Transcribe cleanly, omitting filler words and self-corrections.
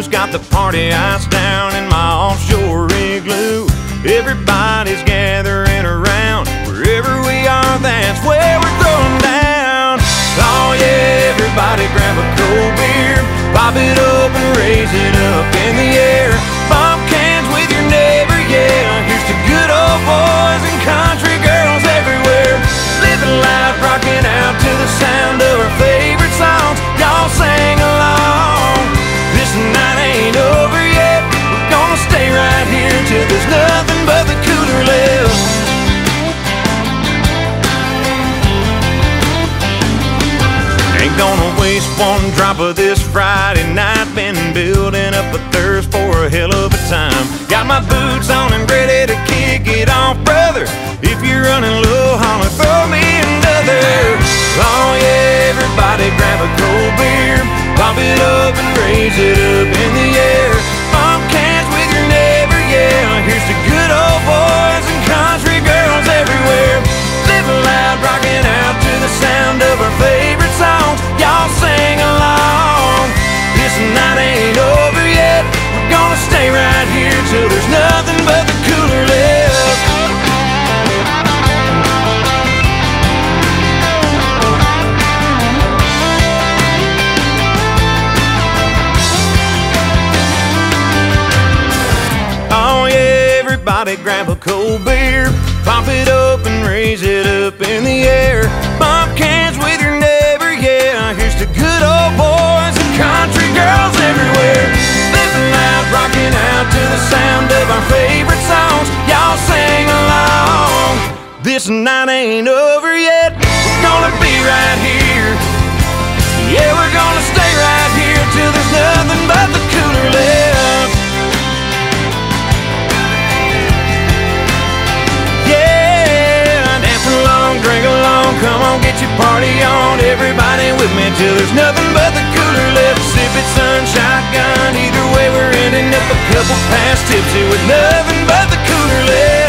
blues, got the party ice down in my offshore igloo. Everybody's gathering around, wherever we are, that's where we're throwing down. Oh yeah, everybody grab a cold beer, pop it up and raise it up in the air. Pop cans with your neighbor, yeah, here's to good old boys and country girls everywhere. Living loud, rocking out to the sound of our favorite songs, y'all sang along. This night ain't over yet, we're gonna stay right here till there's nothing but the cooler left. Gonna waste one drop of this Friday night. Been building up a thirst for a hell of a time. Got my boots on and ready to kick it off, brother. If you're running low, holler, throw me another. Oh yeah, everybody grab a cold beer, pop it up and raise it up in the air. Pop cans with your neighbor, yeah, here's to good old boys and country girls everywhere. Living loud, rocking out to the sound of our favorite songs, y'all sing along. This night ain't over yet, we're gonna stay right here till there's nothing but the cooler left. Oh yeah, everybody grab a cold beer, pop it up and raise it up in the air. Pop cans with your name, here's to good old boys and country girls everywhere. Living loud, rocking out to the sound of our favorite songs, y'all sing along. This night ain't over yet, we're gonna be right here. Yeah, we're gonna stay right here till there's nothing but the cooler left. Yeah, dance along, drink along, come on, get your party on. Everybody with me till there's nothing but the cooler left. Sip it, sun, shotgun, either way we're ending up a couple past tipsy with nothing but the cooler left.